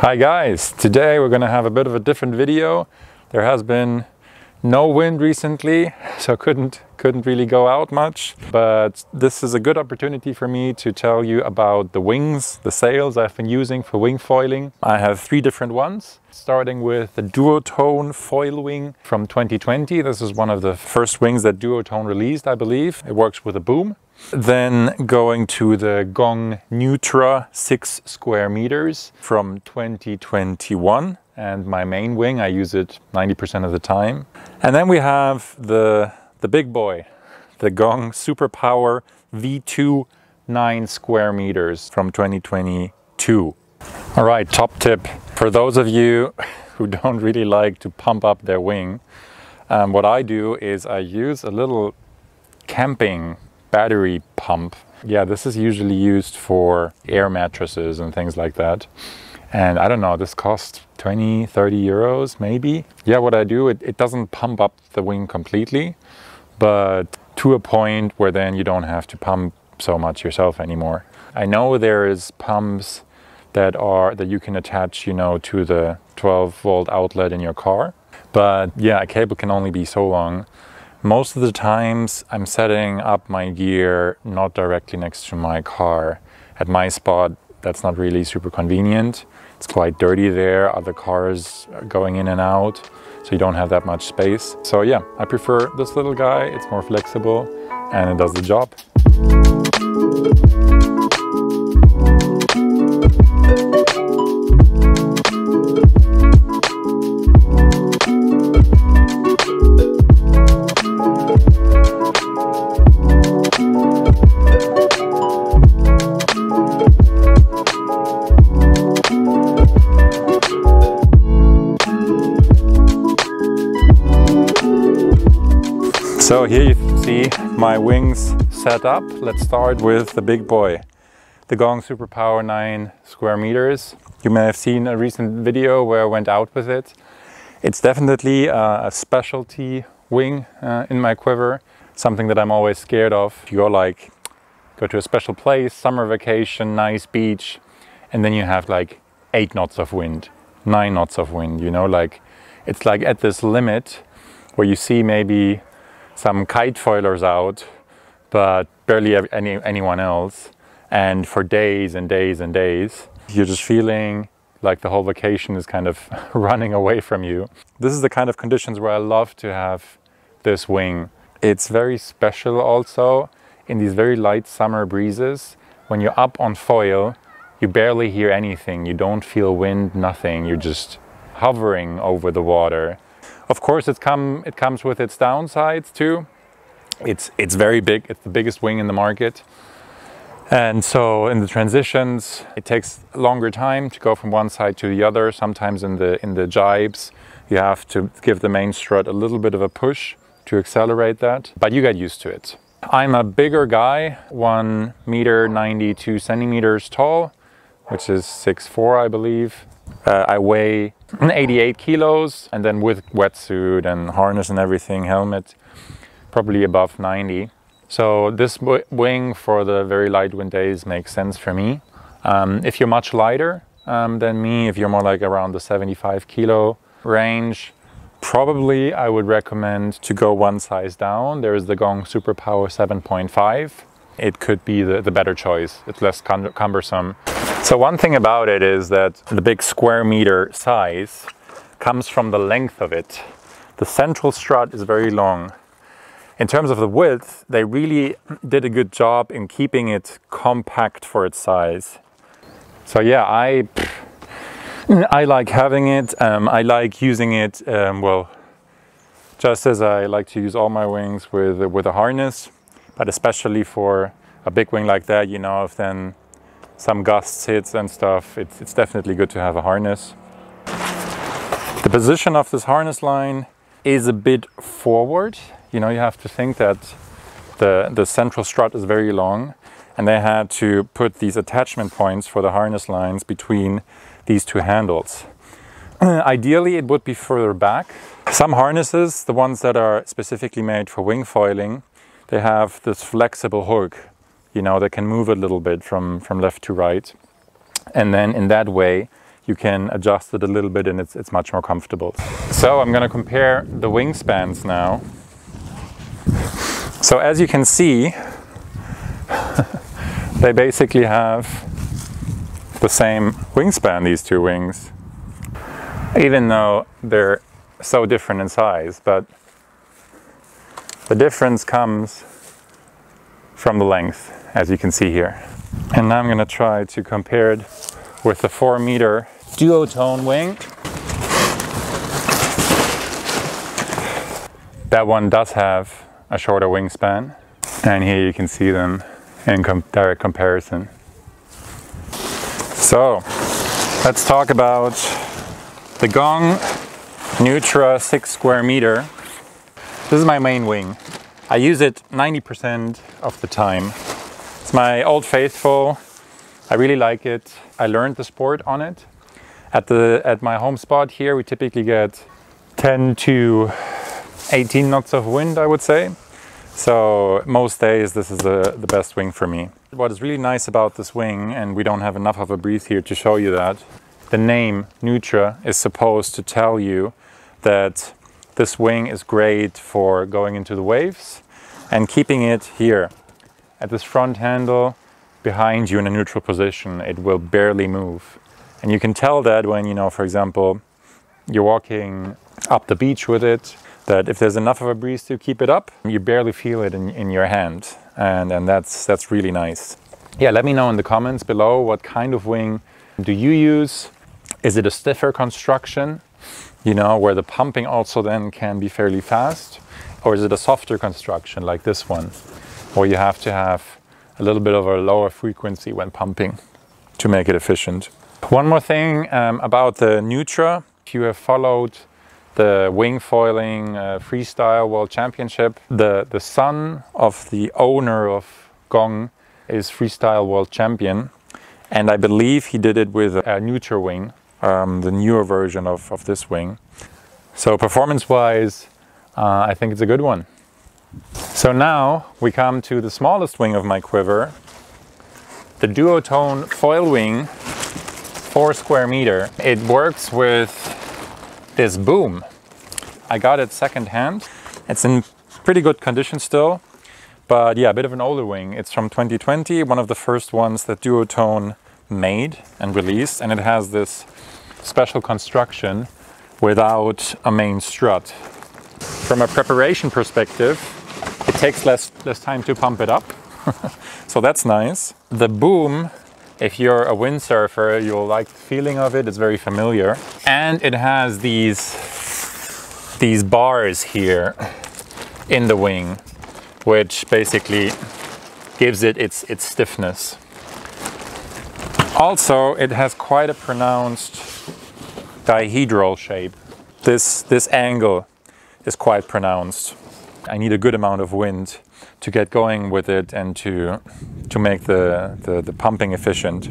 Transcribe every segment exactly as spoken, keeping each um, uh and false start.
Hi guys, today we're gonna have a bit of a different video. There has been no wind recently, so couldn't couldn't really go out much, but this is a good opportunity for me to tell you about the wings, the sails I've been using for wing foiling. I have three different ones, starting with the Duotone Foil Wing from twenty twenty. This is one of the first wings that Duotone released, I believe. It works with a boom. Then going to the Gong Neutra six square meters from twenty twenty-one, and my main wing, I use it ninety percent of the time. And then we have the the big boy, the Gong Superpower V two nine square meters from twenty twenty-two. All right, top tip for those of you who don't really like to pump up their wing. Um, what I do is I use a little camping battery pump. Yeah, this is usually used for air mattresses and things like that. And I don't know, this costs twenty, thirty euros maybe. Yeah, what I do, it, it doesn't pump up the wing completely, but to a point where then you don't have to pump so much yourself anymore. I know there is pumps that are that you can attach, you know, to the twelve volt outlet in your car. But yeah, a cable can only be so long. Most of the times I'm setting up my gear not directly next to my car. At my spot, that's not really super convenient. It's quite dirty there, other cars are going in and out, so you don't have that much space. So yeah, I prefer this little guy. It's more flexible and it does the job. So here you see my wings set up. Let's start with the big boy, the Gong Superpower nine square meters. You may have seen a recent video where I went out with it. It's definitely uh, a specialty wing uh, in my quiver, something that I'm always scared of. You go like, go to a special place, summer vacation, nice beach, and then you have like eight knots of wind, nine knots of wind, you know, like it's like at this limit where you see maybe some kite foilers out, but barely any, anyone else. And for days and days and days, you're just feeling like the whole vacation is kind of running away from you. This is the kind of conditions where I love to have this wing. It's very special also in these very light summer breezes. When you're up on foil, you barely hear anything. You don't feel wind, nothing. You're just hovering over the water. Of course, it's come, it comes with its downsides too. It's, it's very big. It's the biggest wing in the market. And so in the transitions, it takes longer time to go from one side to the other. Sometimes in the, in the jibes, you have to give the main strut a little bit of a push to accelerate that, but you get used to it. I'm a bigger guy, one meter, ninety-two centimeters tall, which is six foot four, I believe. Uh, I weigh eighty-eight kilos, and then with wetsuit and harness and everything, helmet, probably above ninety. So this wing for the very light wind days makes sense for me. Um, if you're much lighter um, than me, if you're more like around the seventy-five kilo range, probably I would recommend to go one size down. There is the Gong Superpower seven point five. It could be the, the better choice. It's less cumbersome. So one thing about it is that the big square meter size comes from the length of it. The central strut is very long. In terms of the width, they really did a good job in keeping it compact for its size. So yeah, I, I like having it. Um, I like using it, um, well, just as I like to use all my wings with, with a harness. But especially for a big wing like that, you know, if then some gusts hits and stuff, it's, it's definitely good to have a harness. The position of this harness line is a bit forward. You know, you have to think that the, the central strut is very long, and they had to put these attachment points for the harness lines between these two handles. Ideally, it would be further back. Some harnesses, the ones that are specifically made for wing foiling, they have this flexible hook, you know, that can move a little bit from, from left to right. And then in that way, you can adjust it a little bit and it's, it's much more comfortable. So I'm going to compare the wingspans now. So as you can see, they basically have the same wingspan, these two wings, even though they're so different in size, but the difference comes from the length, as you can see here. And now I'm going to try to compare it with the four meter duotone wing. That one does have a shorter wingspan, and here you can see them in com direct comparison. So let's talk about the Gong Neutra six square meter. This is my main wing. I use it ninety percent of the time. It's my old faithful. I really like it. I learned the sport on it. At the at my home spot here, we typically get ten to eighteen knots of wind, I would say. So most days this is the, the best wing for me. What is really nice about this wing, and we don't have enough of a breeze here to show you that, the name Neutra is supposed to tell you that this wing is great for going into the waves and keeping it here. At this front handle behind you in a neutral position, it will barely move. And you can tell that when, you know, for example, you're walking up the beach with it, that if there's enough of a breeze to keep it up, you barely feel it in, in your hand. And, and that's, that's really nice. Yeah, let me know in the comments below what kind of wing do you use. Is it a stiffer construction, you know, where the pumping also then can be fairly fast? Or is it a softer construction like this one, where you have to have a little bit of a lower frequency when pumping to make it efficient? One more thing um, about the Neutra. If you have followed the wing foiling uh, freestyle world championship, the, the son of the owner of Gong is freestyle world champion. And I believe he did it with a Neutra wing, um, the newer version of, of this wing. So performance-wise, uh, I think it's a good one. So now we come to the smallest wing of my quiver, the Duotone Foil Wing, four square meter. It works with this boom. I got it secondhand. It's in pretty good condition still, but yeah, a bit of an older wing. It's from twenty twenty, one of the first ones that Duotone made and released, and it has this special construction without a main strut. From a preparation perspective, it takes less, less time to pump it up, so that's nice. The boom, if you're a windsurfer, you'll like the feeling of it, it's very familiar. And it has these, these bars here in the wing, which basically gives it its, its stiffness. Also, it has quite a pronounced dihedral shape. This, this angle is quite pronounced. I need a good amount of wind to get going with it and to, to make the, the, the pumping efficient.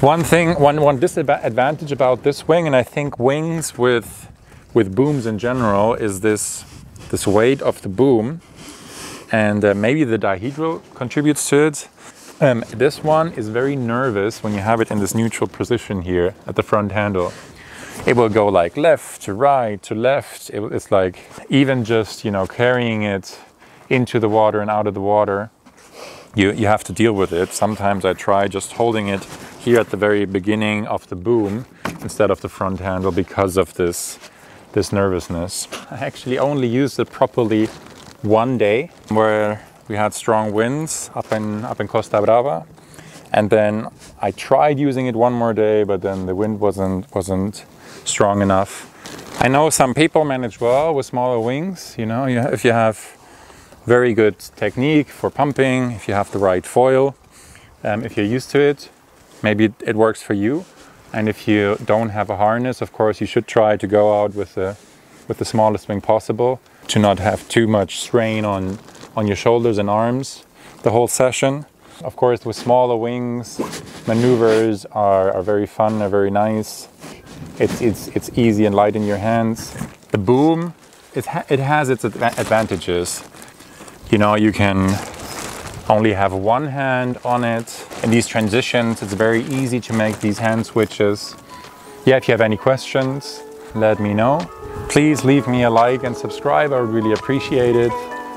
One thing, one, one disadvantage about this wing, and I think wings with, with booms in general, is this, this weight of the boom. And uh, maybe the dihedral contributes to it. Um, this one is very nervous when you have it in this neutral position here at the front handle. It will go like left to right to left. It, it's like even just, you know, carrying it into the water and out of the water, you, you have to deal with it. Sometimes I try just holding it here at the very beginning of the boom instead of the front handle because of this, this nervousness. I actually only used it properly one day where we had strong winds up in, up in Costa Brava. And then I tried using it one more day, but then the wind wasn't, wasn't strong enough. I know some people manage well with smaller wings, you know, you, if you have very good technique for pumping, if you have the right foil, um, if you're used to it, maybe it, it works for you. And if you don't have a harness, of course, you should try to go out with the, with the smallest wing possible, to not have too much strain on, on your shoulders and arms the whole session. Of course, with smaller wings, maneuvers are, are very fun, are very nice. It's, it's, it's easy and light in your hands. The boom, it, ha it has its adva advantages. You know, you can only have one hand on it. In these transitions, it's very easy to make these hand switches. Yeah, if you have any questions, let me know. Please leave me a like and subscribe, I would really appreciate it.